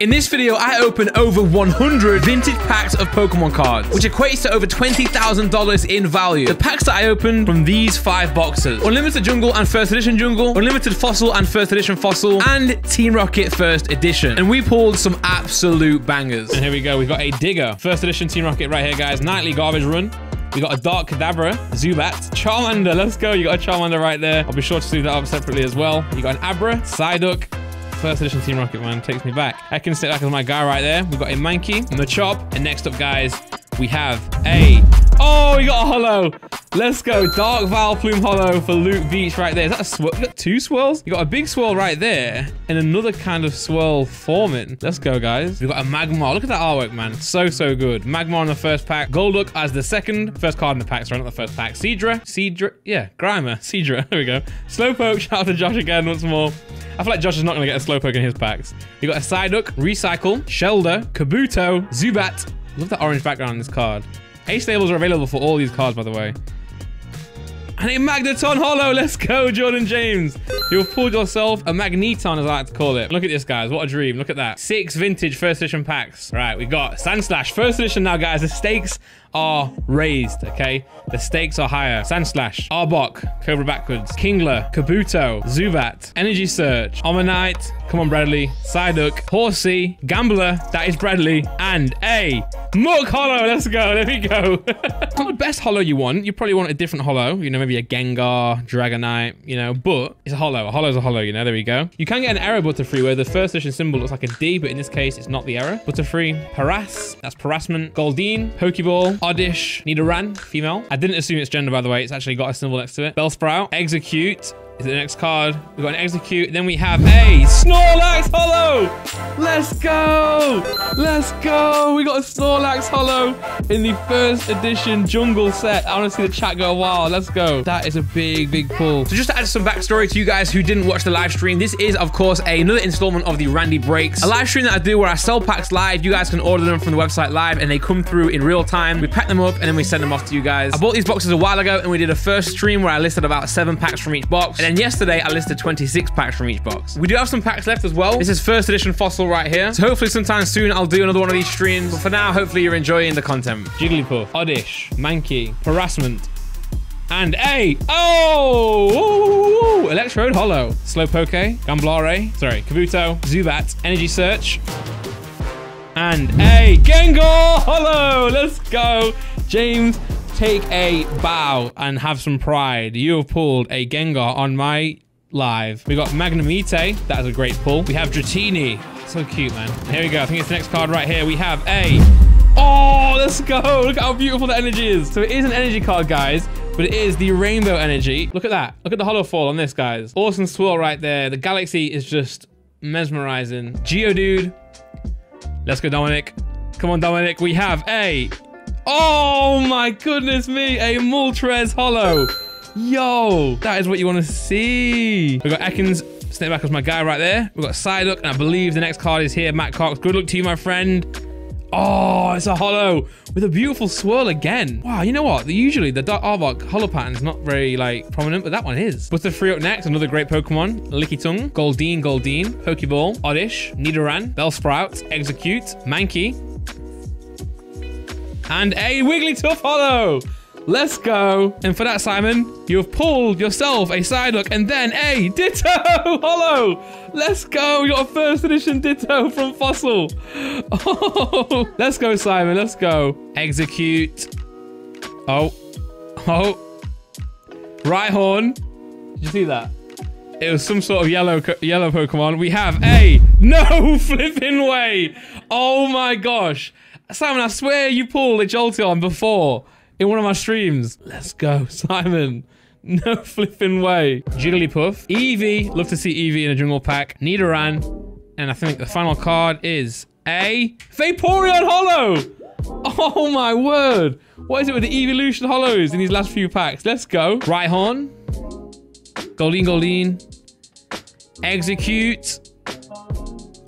In this video, I open over 100 vintage packs of Pokemon cards, which equates to over $20,000 in value. The packs that I opened from these 5 boxes: Unlimited Jungle and First Edition Jungle, Unlimited Fossil and First Edition Fossil, and Team Rocket First Edition. And we pulled some absolute bangers. And here we go, we've got a Digger, First Edition Team Rocket right here, guys. Nightly Garbage Run. We got a Dark Kadabra, Zubat, Charmander, let's go. You got a Charmander right there. I'll be sure to sleeve that up separately as well. You got an Abra, Psyduck. First Edition Team Rocket, man, takes me back. I can sit back with my guy right there. We've got a Mankey, Machop, and next up, guys, we have a... Oh, we got a Holo. Let's go. Dark Valplume Holo for Luke Beach right there. Is that a swirl? You got 2 swirls? You got a big swirl right there and another kind of swirl forming. Let's go, guys. We've got a Magmar. Look at that artwork, man. So, so good. Magmar in the first pack. Golduck as the second. First card in the pack. Sorry, not the first pack. Seedra. Yeah, Grimer. Seedra. There we go. Slowpoke. Shout out to Josh again once more. I feel like Josh is not going to get a Slowpoke in his packs. You got a Psyduck, Recycle, Shelder, Kabuto, Zubat. Love that orange background on this card. Ace stables are available for all these cards, by the way. And a Magneton Holo. Let's go, Jordan James. You've pulled yourself a Magneton, as I like to call it. Look at this, guys. What a dream. Look at that. 6 vintage First Edition packs. Right, we got Sandslash. First Edition now, guys. The stakes are raised, okay? The stakes are higher. Sandslash, Arbok, Cobra Backwards, Kingler, Kabuto, Zubat, Energy Surge, Omanite, come on Bradley, Psyduck, Horsey, Gambler, that is Bradley, and a Muk Holo. Let's go, there we go. Not the best Holo you want. You probably want a different Holo, you know, maybe a Gengar, Dragonite, you know, but it's a Holo. A Holo's a Holo, you know, there we go. You can get an error Butterfree where the First Edition symbol looks like a D, but in this case, it's not the error. Butterfree, Paras, that's Parassment, Goldeen, Pokeball, Oddish, Nidoran, female. I didn't assume it's gender, by the way. It's actually got a symbol next to it. Bellsprout, Execute is the next card. We've got an Execute. Then we have a Snorlax Holo. Let's go. Let's go. We got a Snorlax Holo in the First Edition Jungle set. I want to see the chat go wild. Let's go. That is a big, big pull. So just to add some backstory to you guys who didn't watch the live stream, this is, of course, another installment of the Randy Breaks, a live stream that I do where I sell packs live. You guys can order them from the website live and they come through in real time. We pack them up and then we send them off to you guys. I bought these boxes a while ago and we did a first stream where I listed about 7 packs from each box. And then yesterday, I listed 26 packs from each box. We do have some packs left as well. This is First Edition Fossil right here. So hopefully sometime soon, I'll do another one of these streams. But for now, hopefully you're enjoying the content. Jigglypuff, Oddish, Mankey, Harassment, and a... Oh! Electrode Holo. Slowpoke, Gamblare, sorry, Kabuto, Zubat, Energy Search, and a Gengar Holo. Let's go, James. Take a bow and have some pride. You have pulled a Gengar on my live. We got Magnemite. That is a great pull. We have Dratini. So cute, man. Here we go. I think it's the next card right here. We have a... Oh, let's go. Look at how beautiful the energy is. So it is an energy card, guys, but it is the rainbow energy. Look at that. Look at the Holo Fall on this, guys. Awesome swirl right there. The galaxy is just mesmerizing. Geodude. Let's go, Dominic. Come on, Dominic. We have a... Oh my goodness me, a Moltres Holo. Yo, that is what you want to see. We've got Ekans, Snakeback was my guy right there. We've got Psyduck, and I believe the next card is here, Matt Cox. Good luck to you, my friend. Oh, it's a Holo with a beautiful swirl again. Wow, you know what? Usually the Dark Arbok Holo pattern's not very, like, prominent, but that one is. Butterfree up next, another great Pokemon. Lickitung, Goldeen, Pokeball, Oddish, Nidoran, Bellsprout, Execute, Mankey, and a Wigglytuff Holo. Let's go. And for that, Simon, you have pulled yourself a Psyduck and then a Ditto Holo. Let's go. We got a First Edition Ditto from Fossil. Oh, let's go, Simon. Let's go. Execute. Oh. Rhyhorn. Did you see that? It was some sort of yellow Pokemon. We have a... No flipping way. Oh my gosh. Simon, I swear you pulled a Jolteon before in one of my streams. Let's go, Simon. No flipping way. Jigglypuff, Eevee. Love to see Eevee in a jungle pack. Nidoran. And I think the final card is a Vaporeon Holo. Oh my word. What is it with the Eeveelution Holos in these last few packs? Let's go. Rhyhorn. Goldeen. Execute.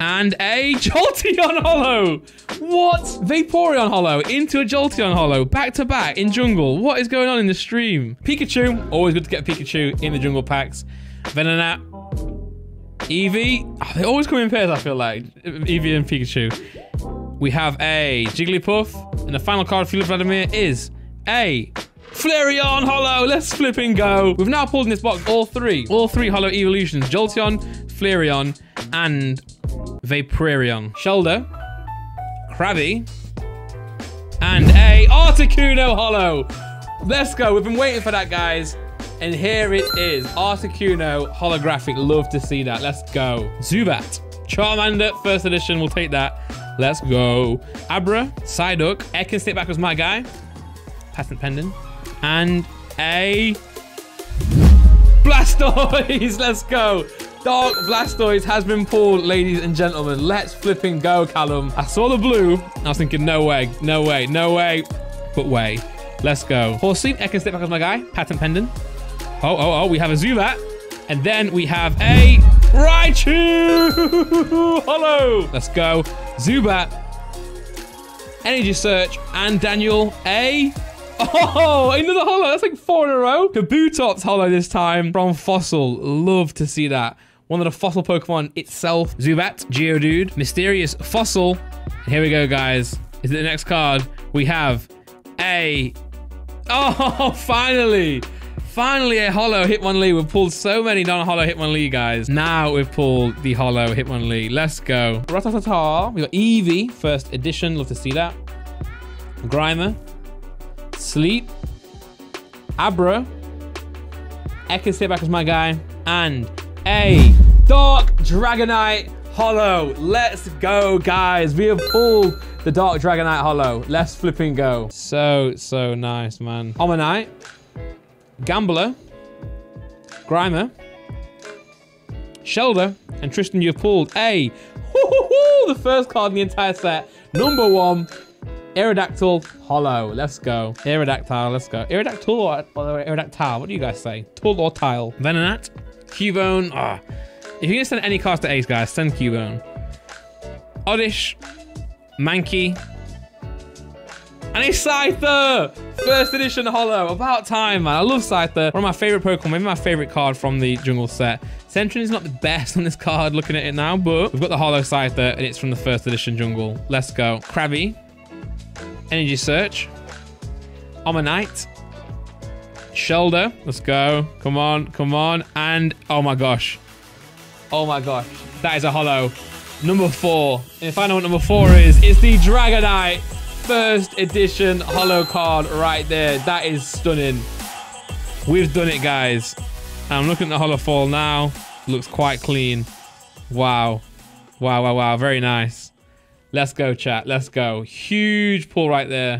And a Jolteon Holo. What? Vaporeon Holo into a Jolteon Holo, back to back in jungle. What is going on in the stream? Pikachu, always good to get Pikachu in the jungle packs. Venonat, Eevee. Oh, they always come in pairs, I feel like. Eevee and Pikachu. We have a Jigglypuff. And the final card for Vladimir is a Flareon Holo. Let's flip and go. We've now pulled in this box all three Holo evolutions. Jolteon, Flareon, and Vaporeon. Shellder, Krabby, and a Articuno Holo. Let's go. We've been waiting for that, guys. And here it is. Articuno holographic. Love to see that. Let's go. Zubat. Charmander, first edition. We'll take that. Let's go. Abra, Psyduck. Ekinstickback was my guy. Patent pendant. And a Blastoise. Let's go. Dark Blastoise has been pulled, ladies and gentlemen. Let's flipping go, Callum. I saw the blue. I was thinking, no way, no way, no way, but way. Let's go. Horsey, Ekinstickback was my guy. Patent pendant. Oh, oh, oh, we have a Zubat. And then we have a Raichu! Hello! Let's go. Zubat, Energy Search, and Daniel A. Oh, another holo. That's like four in a row. Kabutops holo this time from Fossil. Love to see that. One of the Fossil Pokemon itself. Zubat, Geodude, Mysterious Fossil. And here we go, guys. Is it the next card? We have a... Oh, finally! Finally, a holo Hitmonlee. We've pulled so many non-holo Hitmonlee, guys. Now we've pulled the holo Hitmonlee. Let's go. Ratatata. We got Eevee, first edition. Love to see that. Grimer. Sleep. Abra. Ekinstickback is my guy. And a Dark Dragonite holo. Let's go, guys. We have pulled the Dark Dragonite holo. Let's flipping go. So, so nice, man. Omanite. Gambler, Grimer, Shellder, and Tristan, you've pulled a the first card in the entire set. Number one, Aerodactyl Hollow. Let's go. Aerodactyl, let's go. Aerodactyl or Aerodactyl, what do you guys say? Tull or Tile? Venonat, Cubone. Ah, if you're going to send any cards to Ace, guys, send Cubone. Oddish, Mankey, and a Scyther! First edition holo. About time, man. I love Scyther. One of my favorite Pokemon, maybe my favorite card from the jungle set. Sentry's is not the best on this card looking at it now, but we've got the holo Scyther and it's from the first edition jungle. Let's go. Krabby, Energy Search, Omanite, Shellder. Let's go. Come on, come on. And oh my gosh. Oh my gosh. That is a holo. Number four. And if I know what number four is, it's the Dragonite. First edition holo card right there. That is stunning. We've done it, guys. I'm looking at the holo fall now. Looks quite clean. Wow. Wow, wow, wow. Very nice. Let's go, chat. Let's go. Huge pull right there.